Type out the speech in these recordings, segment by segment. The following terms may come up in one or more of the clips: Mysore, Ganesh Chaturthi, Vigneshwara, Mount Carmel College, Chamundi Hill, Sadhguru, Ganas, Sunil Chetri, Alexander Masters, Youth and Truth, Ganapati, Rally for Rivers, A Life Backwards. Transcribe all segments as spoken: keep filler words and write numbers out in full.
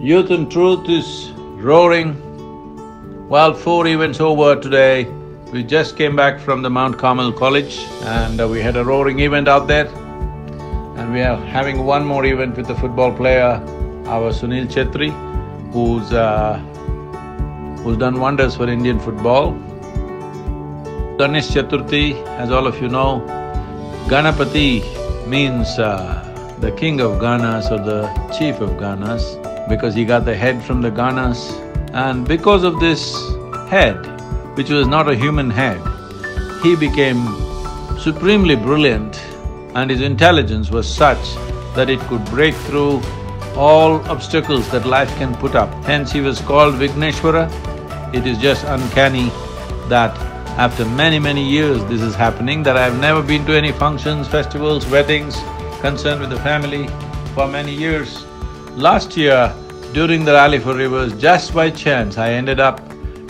Youth and Truth is roaring. Well, four events over today. We just came back from the Mount Carmel College and we had a roaring event out there. And we are having one more event with the football player, our Sunil Chetri, who's, uh, who's done wonders for Indian football. Ganesh Chaturthi, as all of you know, Ganapati means uh, the king of Ganas or the chief of Ganas, because he got the head from the Ganas. And because of this head, which was not a human head, he became supremely brilliant, and his intelligence was such that it could break through all obstacles that life can put up. Hence he was called Vigneshwara. It is just uncanny that after many, many years this is happening, that I've never been to any functions, festivals, weddings, concerned with the family for many years. Last year, during the Rally for Rivers, just by chance, I ended up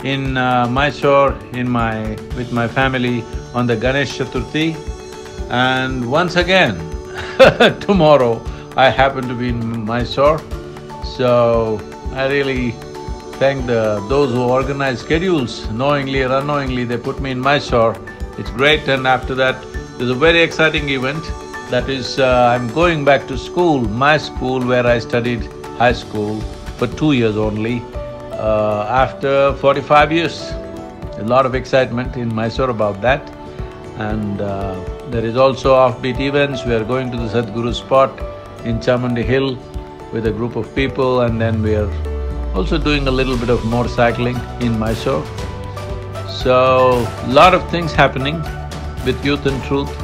in uh, Mysore in my… with my family on the Ganesh Chaturthi. And once again, tomorrow, I happen to be in Mysore. So, I really thank the… those who organize schedules, knowingly or unknowingly, they put me in Mysore. It's great, and after that, there's a very exciting event. That is, uh, I'm going back to school, my school where I studied high school for two years only, uh, after forty-five years. A lot of excitement in Mysore about that. And uh, there is also offbeat events. We are going to the Sadhguru spot in Chamundi Hill with a group of people, and then we are also doing a little bit of motorcycling in Mysore. So, lot of things happening with Youth and Truth.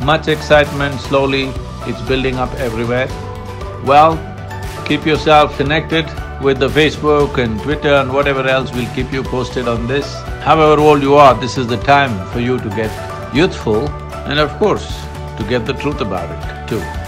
Much excitement, slowly it's building up everywhere. Well, keep yourself connected with the Facebook and Twitter and whatever else, we'll keep you posted on this. However old you are, this is the time for you to get youthful and of course, to get the truth about it too.